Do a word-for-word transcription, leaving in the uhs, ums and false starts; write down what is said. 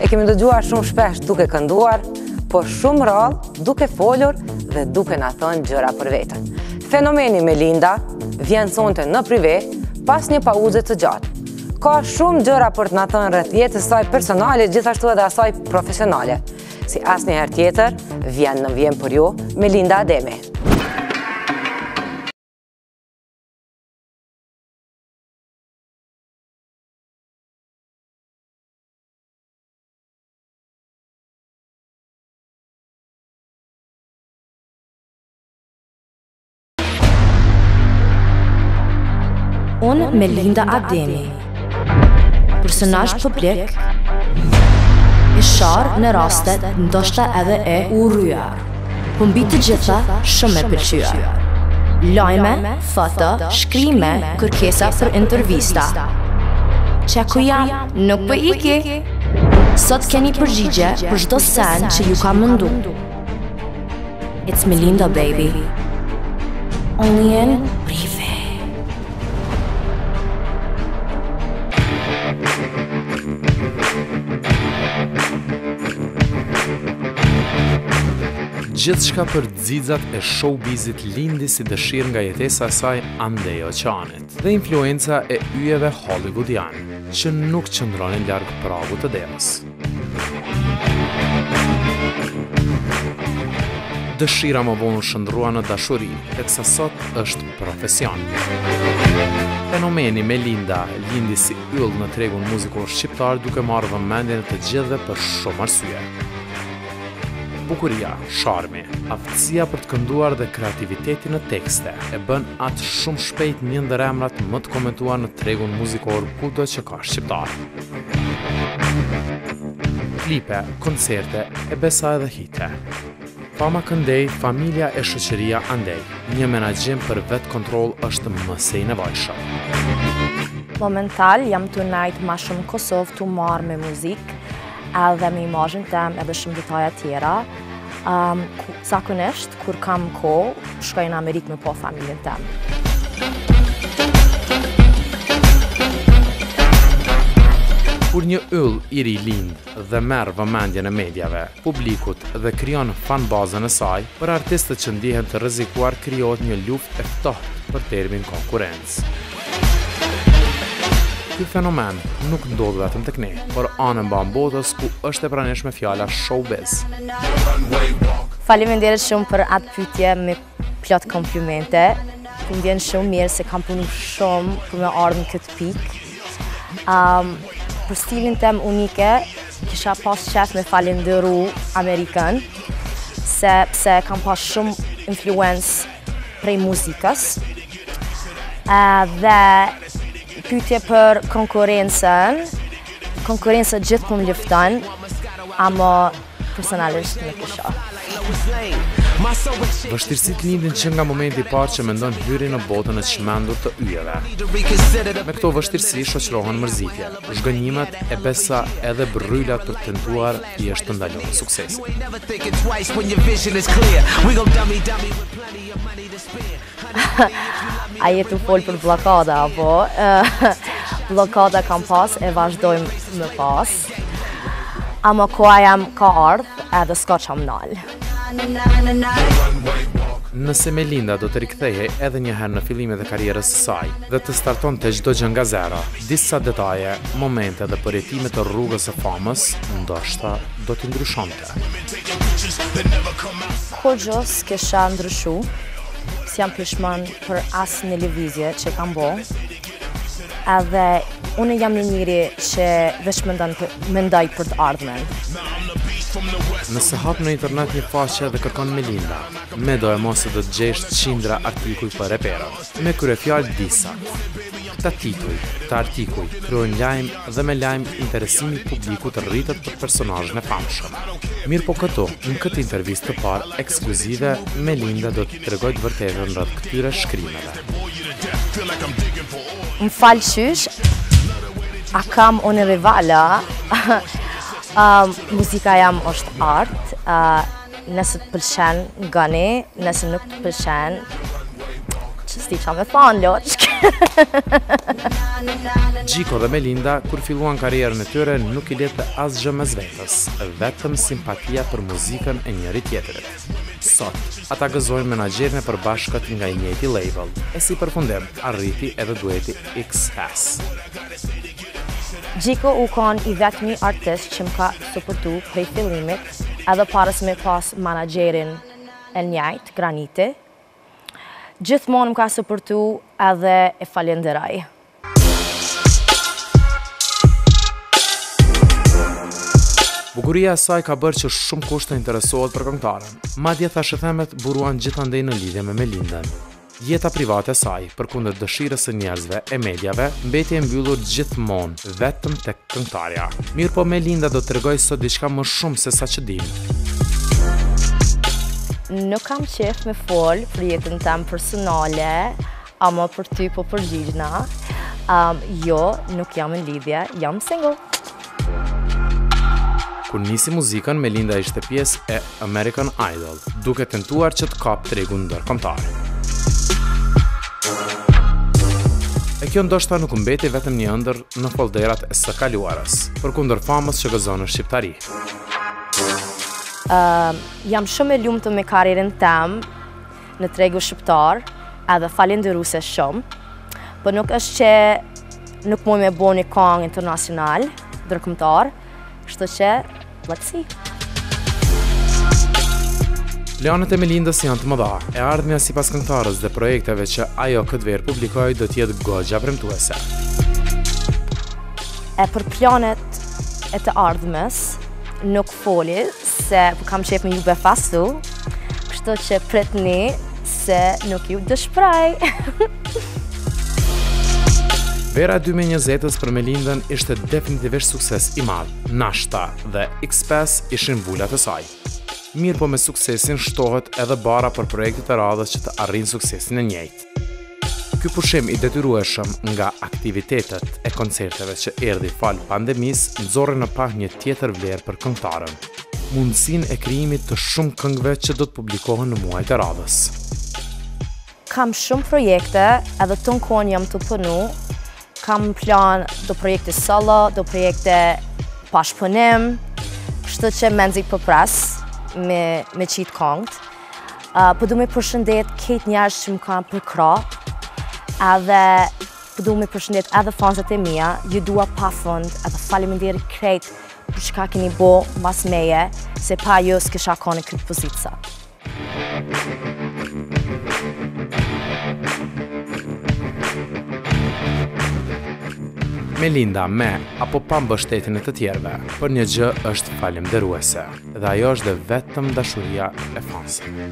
E kemi dëgjuar shumë shpesh duke kënduar, po shumë rrallë duke folur dhe duke na thënë gjëra për veten. Fenomeni Melinda vjen sonte në prive pas një pauze të gjatë. Ka shumë gjëra për të na thënë rreth jetës saj personale, gjithashtu edhe asaj profesionale. Si asnjëherë tjetër, vjen në vjen për ju Melinda Ademi. Unë Melinda Ademi, personazh publik, I sharë në rastet, ndoshta edhe e urryar, por mbi të gjitha shumë e pëlqyer. Lajme, foto, shkrime, kërkesa për intervista. Çka ku jam, nuk po iki. Sot keni përgjigje për çdo sen që ju ka mundu. It's Melinda, baby. Only in brief. Gjithçka për xixat e showbizit lindi si dëshirë nga jetesa e saj andej oqeanit dhe influenca e yjeve hollywoodiane që nuk qëndronin larg pragut të demës. Dëshira më vonë shndrua në dashuri, teksa sot është profesion. Fenomeni Melinda lindi si yll në tregun muzikor shqiptar duke marrë vëmendjen e të gjithëve për shumë arsye. Bukuria, sharmi, aftësia për të kënduar dhe kreativiteti në tekste e bën atë shumë shpejt një ndër emrat më të komentuar në tregun muzikor kudo që ka shqiptar. Klipe, koncerte e besa edhe hite. Fama këndej, familja e shoqëria andej. Një menaxhim për vetë kontroll është më sej nevojshëm. Momental jam të najtë ma shumë Kosovë të marrë me muzikë. Edhe me imazhin tem edhe shumë detaja tjera. Zakonisht, kur kam kohë, shkoj në Amerikë me pa familjen tem. Kur një yll I ri lind dhe merr vëmendjen e mediave, publikut dhe krijon fanbazën e saj, për artistët që ndihen të rrezikuar krijohet një luftë e ftohtë për termin konkurrencë. Ky fenomen nuk ndodh vetëm tek ne, por anë mban botës ku është e pranishme fjala showbiz. Faleminderit shumë për atë pyetje me plot komplimente. Më vjen shumë mirë se kam punuar shumë për me ardhur në këtë pikë. Um, për stilin tim unike, kisha pas qef me falendëru Amerikan, se, se kam pas shumë influencë prej muzikës. Uh, dhe Pytje për konkurencën, konkurencën gjithë për më lufton, ama personalisht nuk e shoh. Vështirësit lindin që nga momenti I parë që mendon hyrjen në botën e çmendur të yjeve. Me këto vështirësi shoqërohen mërzitja, zhgënjimet e besa edhe brrylat për të tentuar thjesht të ndalojnë suksesin. A jetu fol për blokada, apo? Blokada kam pas e vazhdojmë me pas. Ama koha jam ka ardhë edhe s'ka që më nalë. Nëse Melinda do të rikthehej edhe njëherë në fillimet e karrierës së saj dhe të startonte çdo gjë nga zero, disa detaje, momente dhe përjetime të rrugës së famës, ndoshta do t'i ndryshonte. Kur gjë s'kisha ndryshu, jam pishman për asë në lëvizje që kam bo edhe unë jam një njëri që veç mendoj për të ardhmen. Nëse hap në internet një faqe dhe kërkon Melinda, me do e mos e do të gjesh qindra artikuj për repera, me kure fjallë disa. Këta tituj, këta artikuj, kryojnë lajmë dhe me lajmë interesimi publiku të rritët për personazhin e famshëm. Mirë po këto, në këtë intervistë të parë ekskluzive, Melinda do të tregoj të vërtetën rreth këtyre shkrimeve. Më falë qysh, a kam unë rivala, Uh, muzika jam është art, uh, nëse të pëlqen gani, nëse nuk të pëlqen, që s'ti qa me thonë, loq. Gjiko dhe Melinda, kur filluan karrierën e tyre, nuk I letë asgjë mes vetës, vetëm simpatia për muzikën e njëri tjetërit. Sot, ata gëzojnë menaxherin e përbashkët nga I njëjti label, e si përfundim, arriti edhe dueti X-Press. Gjiko u kanë I vetmi artist që më ka suportu prej fillimit, edhe parës me pas menaxherin e njëjt, Graniti, gjithmonë më ka suportu edhe e falenderoj. Bukuria e saj ka bërë që shumë kush të interesohet për këngëtaren. Madje thashë themet buruan gjithandej në lidhje me Melindën. Jeta private e saj, përkundër dëshirës së njerëzve e mediave, mbeti e mbyllur gjithmonë vetëm tek këngëtarja. Mirëpo Melinda do t'rregoj sot diçka më shumë se sa që dim. Nuk kam qef me fol për jetën time personale, ama për ty po përgjigjna. Um, jo, nuk jam në lidhje, jam single. Kur nisi muzikën, Melinda ishte pjesë e American Idol, duke tentuar që të kapë tregun ndërkombëtar. E kjo ndoshta nuk mbeti vetëm një ëndër në folderat e së kaluarës, përkundër famës që gëzon në shqiptari. Uh, jam shumë e lumtur me karrierën time në tregun shqiptar, edhe falendëruese shumë, por nuk është që nuk muj me bo një këngë internacional, ndërkombëtar, kështu që let's see. Planet e Melindës janë të mëdha, e ardhmja sipas këngëtarës dhe projekteve që ajo këtë verë publikoi do të jetë goxha premtuese. E për planet e të ardhmes nuk foli se kam qef me ju befasu, kështu që pritni se nuk ju dëshpëroj. Vera dy mijë e njëzet për Melindën ishte definitivisht sukses I madh, nashta dhe X-Press ishin vula të saj. Mirë po me suksesin shtohet edhe bara për projektet e radhës që të arrijnë suksesin e njëjtë. Ky pushim I detyrueshëm nga aktivitetet e koncerteve që erdhi fal pandemisë nxorri në pah një tjetër vlerë për këngëtaren, mundësinë e krijimit të shumë këngëve që do të publikohen në muajt e radhës. Kam shumë projekte, edhe të nkon jam të punu. Kam plan do projekte solo, do projekte bashkëpunim, kështu që mendoj për pres me, me qitë këngët. Uh, po du me përshëndet këtë njerëz që më kanë përkrah, edhe po du me përshëndet edhe fansat e mia, ju dua pafund, edhe faleminderit krejt për çka keni bo mas meje, se pa ju s'kisha qenë në këtë pozitë. Melinda me apo pa mbështetjen e të tjerëve, për një gjë është falënderuese, dhe ajo është dhe vetëm dashuria e fansëve.